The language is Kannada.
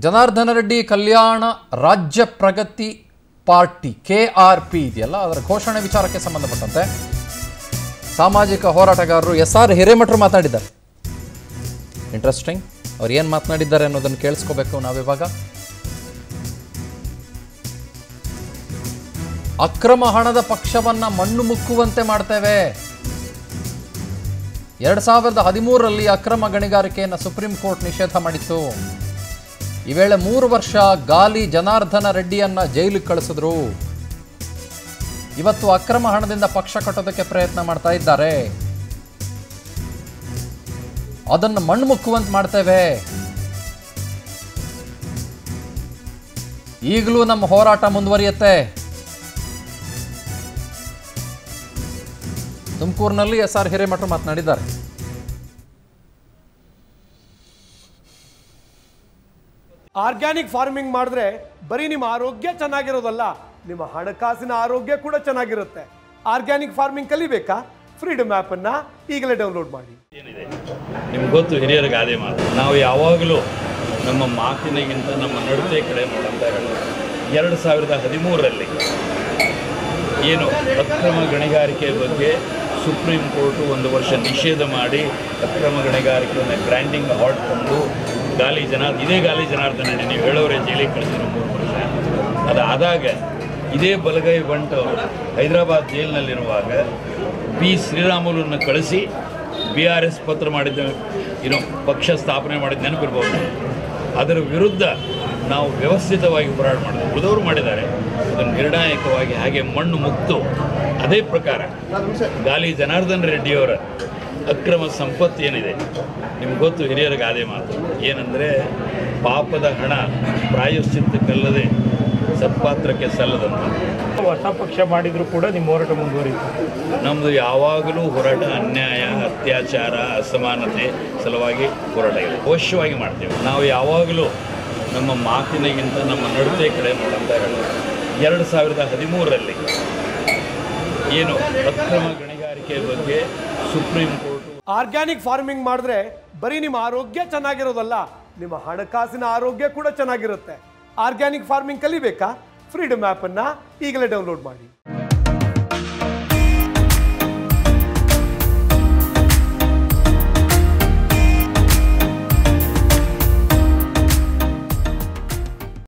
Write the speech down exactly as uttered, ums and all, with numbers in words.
Janardan Reddy Kalyana Rajya Pragati party K R P ಇದೆಯಲ್ಲ ಅದರ ಘೋಷಣೆ ವಿಚಾರಕ್ಕೆ ಸಂಬಂಧಪಟ್ಟಂತೆ ಸಾಮಾಜಿಕ ಹೋರಾಟಗಾರರು ಎಸ್ ಆರ್ ಹಿರೇಮಠರು ಮಾತಾಡಿದ್ದಾರೆ. ಇಂಟರೆಸ್ಟಿಂಗ್, ಅವರು ಏನು ಮಾತನಾಡಿದ್ದಾರೆ ಅನ್ನೋದನ್ನ ಕೇಳಿಸ್ಕೋಬೇಕು ನಾವು ಇವಾಗ. ಅಕ್ರಮ ಹಣದ ಪಕ್ಷವನ್ನ ಮಣ್ಣು ಮುಕ್ಕುವಂತೆ ಮಾಡ್ತೇವೆ. ಎರಡು ಸಾವಿರದ ಹದಿಮೂರರಲ್ಲಿ ಅಕ್ರಮ ಗಣಿಗಾರಿಕೆಯನ್ನು ಸುಪ್ರೀಂ ಕೋರ್ಟ್ ನಿಷೇಧ ಮಾಡಿತ್ತು. ಈ ವೇಳೆ ಮೂರು ವರ್ಷ ಗಾಲಿ ಜನಾರ್ದನ ರೆಡ್ಡಿಯನ್ನ ಜೈಲಿಗೆ ಕಳಿಸಿದ್ರು. ಇವತ್ತು ಅಕ್ರಮ ಹಣದಿಂದ ಪಕ್ಷ ಕಟ್ಟೋದಕ್ಕೆ ಪ್ರಯತ್ನ ಮಾಡ್ತಾ ಇದ್ದಾರೆ. ಅದನ್ನ ಮಣ್ಣು ಮುಕ್ಕುವಂತ ಮಾಡ್ತೇವೆ. ಈಗಲೂ ನಮ್ಮ ಹೋರಾಟ ಮುಂದುವರಿಯುತ್ತೆ. ತುಮಕೂರಿನಲ್ಲಿ ಎಸ್ ಆರ್ ಹಿರೇಮಠರು ಮಾತನಾಡಿದ್ದಾರೆ. ಆರ್ಗ್ಯಾನಿಕ್ ಫಾರ್ಮಿಂಗ್ ಮಾಡಿದ್ರೆ ಬರೀ ನಿಮ್ಮ ಆರೋಗ್ಯ ಚೆನ್ನಾಗಿರೋದಲ್ಲ, ನಿಮ್ಮ ಹಣಕಾಸಿನ ಆರೋಗ್ಯ ಕೂಡ ಚೆನ್ನಾಗಿರುತ್ತೆ. ಆರ್ಗ್ಯಾನಿಕ್ ಫಾರ್ಮಿಂಗ್ ಕಲಿಬೇಕಾ? ಫ್ರೀಡಮ್ ಆ್ಯಪ್ ಅನ್ನ ಈಗಲೇ ಡೌನ್ಲೋಡ್ ಮಾಡಿ. ಏನಿದೆ ನಿಮ್ಗೆ ಗೊತ್ತು, ಹಿರಿಯರ ಗಾದೆ ಮಾತು, ನಾವು ಯಾವಾಗಲೂ ನಮ್ಮ ಮಾತಿನಗಿಂತ ನಮ್ಮ ನಡತೆ ಕಡೆ ನೋಡಂತ ಹೇಳೋದು. ಎರಡು ಸಾವಿರದ ಹದಿಮೂರರಲ್ಲಿ ಏನು ಅಕ್ರಮ ಗಣಿಗಾರಿಕೆ ಬಗ್ಗೆ ಸುಪ್ರೀಂ ಕೋರ್ಟು ಒಂದು ವರ್ಷ ನಿಷೇಧ ಮಾಡಿ ಅಕ್ರಮ ಗಣಿಗಾರಿಕೆಯನ್ನು ಗ್ರ್ಯಾಂಡಿಂಗ್ ಹಾರ್ಟ್ ತಂದು ಗಾಲಿ ಜನ ಇದೇ ಗಾಲಿ ಜನಾರ್ದನ ನೀವು ಹೇಳೋರೆ ಜೈಲಿಗೆ ಕಳಿಸಿರೋ ಮೂರು ವರ್ಷ. ಅದಾದಾಗ ಇದೇ ಬಲಗೈ ಬಂಟ್ ಅವರು ಹೈದರಾಬಾದ್ ಜೈಲಿನಲ್ಲಿರುವಾಗ ಬಿ ಶ್ರೀರಾಮುಲನ್ನ ಕಳಿಸಿ ಬಿ ಆರ್ ಎಸ್ ಪತ್ರ ಮಾಡಿದ್ದ, ಏನೋ ಪಕ್ಷ ಸ್ಥಾಪನೆ ಮಾಡಿದ ನೆನಪಿರ್ಬೋದು. ಅದರ ವಿರುದ್ಧ ನಾವು ವ್ಯವಸ್ಥಿತವಾಗಿ ಹೋರಾಟ ಮಾಡಿದ್ವಿ. ಉಳಿದವರು ಮಾಡಿದ್ದಾರೆ. ಅದನ್ನು ನಿರ್ಣಾಯಕವಾಗಿ ಹಾಗೆ ಮಣ್ಣು ಮುಕ್ತು. ಅದೇ ಪ್ರಕಾರ ಗಾಲಿ ಜನಾರ್ದನ ರೆಡ್ಡಿಯವರ ಅಕ್ರಮ ಸಂಪತ್ತು ಏನಿದೆ ನಿಮ್ಗೆ ಗೊತ್ತು, ಹಿರಿಯರ ಗಾದೆ ಮಾತು ಏನಂದರೆ ಪಾಪದ ಹಣ ಪ್ರಾಯಶ್ಚಿತ್ತಕ್ಕಲ್ಲದೆ ಸತ್ಪಾತ್ರಕ್ಕೆ ಸಲ್ಲದಂತ. ಹೊಸ ಪಕ್ಷ ಮಾಡಿದರೂ ಕೂಡ ನಿಮ್ಮ ಹೋರಾಟ ಮುಂದುವರಿಯುತ್ತೆ. ನಮ್ಮದು ಯಾವಾಗಲೂ ಹೋರಾಟ ಅನ್ಯಾಯ, ಅತ್ಯಾಚಾರ, ಅಸಮಾನತೆ ಸಲುವಾಗಿ ಹೋರಾಟ ಇದೆ. ಅವಶ್ಯವಾಗಿ ಮಾಡ್ತೇವೆ. ನಾವು ಯಾವಾಗಲೂ ನಮ್ಮ ಮಾತಿನಗಿಂತ ನಮ್ಮ ನಡತೆ ಕಡೆ ನೋಡಂತ ಹೇಳೋದು. ಎರಡು ಸಾವಿರದ ಹದಿಮೂರರಲ್ಲಿ ಏನು ಅಕ್ರಮ ಗಣಿಗಾರಿಕೆ ಬಗ್ಗೆ ಸುಪ್ರೀಂ ಕೋರ್ಟ್ ಆರ್ಗ್ಯಾನಿಕ್ ಫಾರ್ಮಿಂಗ್ ಮಾಡಿದ್ರೆ ಬರೀ ನಿಮ್ಮ ಆರೋಗ್ಯ ಚೆನ್ನಾಗಿರೋದಲ್ಲ, ನಿಮ್ಮ ಹಣಕಾಸಿನ ಆರೋಗ್ಯ ಕೂಡ ಚೆನ್ನಾಗಿರುತ್ತೆ. ಆರ್ಗ್ಯಾನಿಕ್ ಫಾರ್ಮಿಂಗ್ ಕಲಿಬೇಕಾ? ಫ್ರೀಡಮ್ ಆ್ಯಪ್ ಅನ್ನ ಈಗಲೇ ಡೌನ್ಲೋಡ್ ಮಾಡಿ.